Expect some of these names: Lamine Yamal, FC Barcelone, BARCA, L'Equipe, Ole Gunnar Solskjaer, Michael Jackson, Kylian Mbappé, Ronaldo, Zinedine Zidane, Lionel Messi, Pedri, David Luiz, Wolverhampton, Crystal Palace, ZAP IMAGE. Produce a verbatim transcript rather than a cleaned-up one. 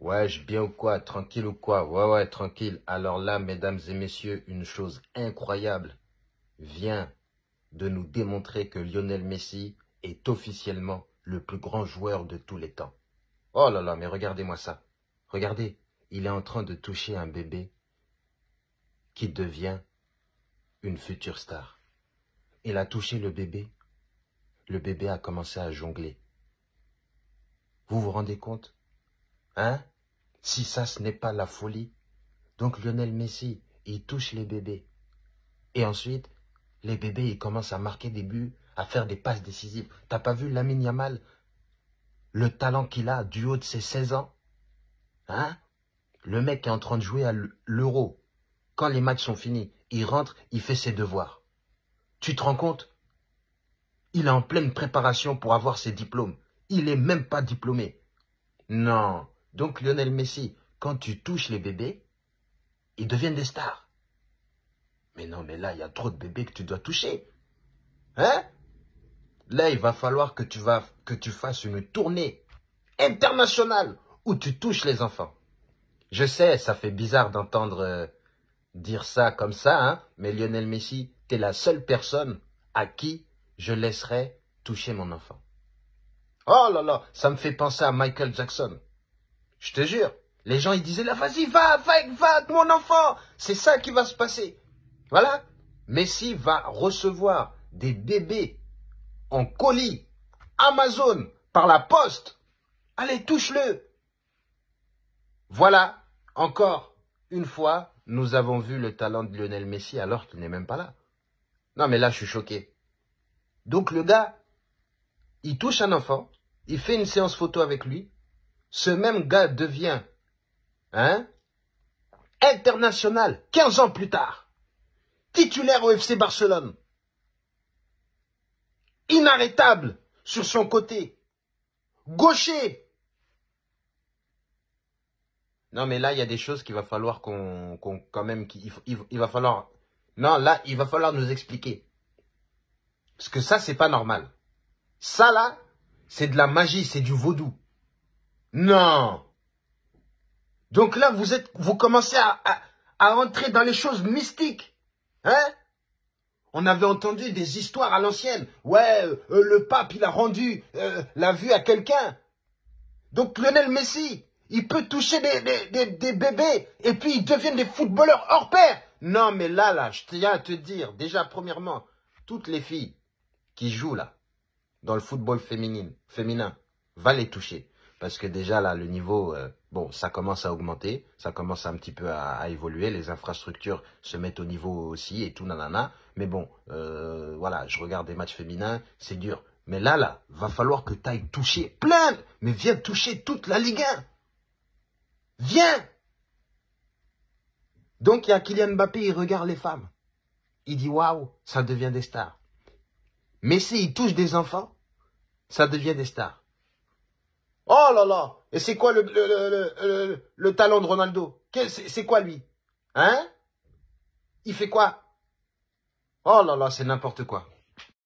Ouais, je bien ou quoi? Tranquille ou quoi? Ouais, ouais, tranquille. Alors là, mesdames et messieurs, une chose incroyable vient de nous démontrer que Lionel Messi est officiellement le plus grand joueur de tous les temps. Oh là là, mais regardez-moi ça. Regardez, il est en train de toucher un bébé qui devient une future star. Il a touché le bébé. Le bébé a commencé à jongler. Vous vous rendez compte? Hein? Si ça, ce n'est pas la folie. Donc Lionel Messi, il touche les bébés. Et ensuite, les bébés, ils commencent à marquer des buts, à faire des passes décisives. T'as pas vu Lamine Yamal? Le talent qu'il a du haut de ses seize ans? Hein? Le mec est en train de jouer à l'Euro. Quand les matchs sont finis, il rentre, il fait ses devoirs. Tu te rends compte? Il est en pleine préparation pour avoir ses diplômes. Il n'est même pas diplômé. Non. Donc Lionel Messi, quand tu touches les bébés, ils deviennent des stars. Mais non, mais là, il y a trop de bébés que tu dois toucher. Hein? Là, il va falloir que tu, vas, que tu fasses une tournée internationale où tu touches les enfants. Je sais, ça fait bizarre d'entendre euh, dire ça comme ça, hein, mais Lionel Messi, tu es la seule personne à qui je laisserai toucher mon enfant. Oh là là, ça me fait penser à Michael Jackson. Je te jure, les gens, ils disaient là, vas-y, va, va, va, mon enfant, c'est ça qui va se passer. Voilà, Messi va recevoir des bébés en colis, Amazon, par la poste. Allez, touche-le. Voilà, encore une fois, nous avons vu le talent de Lionel Messi alors qu'il n'est même pas là. Non, mais là, je suis choqué. Donc, le gars, il touche un enfant, il fait une séance photo avec lui. Ce même gars devient, hein, international, quinze ans plus tard, titulaire au F C Barcelone, inarrêtable sur son côté, gaucher. Non, mais là, il y a des choses qu'il va falloir qu'on, qu'on, quand même, qu'il, il, il va falloir, non, là, il va falloir nous expliquer. Parce que ça, c'est pas normal. Ça, là, c'est de la magie, c'est du vaudou. Non. Donc là, vous êtes, vous commencez à, à, à entrer dans les choses mystiques. Hein? On avait entendu des histoires à l'ancienne. Ouais, euh, le pape, il a rendu euh, la vue à quelqu'un. Donc Lionel Messi, il peut toucher des, des, des, des bébés et puis ils deviennent des footballeurs hors pair. Non, mais là, là, je tiens à te dire, déjà, premièrement, toutes les filles qui jouent là, dans le football féminine, féminin, va les toucher. Parce que déjà, là, le niveau, euh, bon, ça commence à augmenter, ça commence un petit peu à, à évoluer, les infrastructures se mettent au niveau aussi et tout, nanana. Mais bon, euh, voilà, je regarde des matchs féminins, c'est dur. Mais là, là, va falloir que tu ailles toucher plein, mais viens toucher toute la Ligue un. Viens! Donc, il y a Kylian Mbappé, il regarde les femmes. Il dit, waouh, ça devient des stars. Messi, il touche des enfants, ça devient des stars. Oh là là, et c'est quoi le, le, le, le, le, le talent de Ronaldo? C'est quoi lui? Hein? Il fait quoi? Oh là là, c'est n'importe quoi.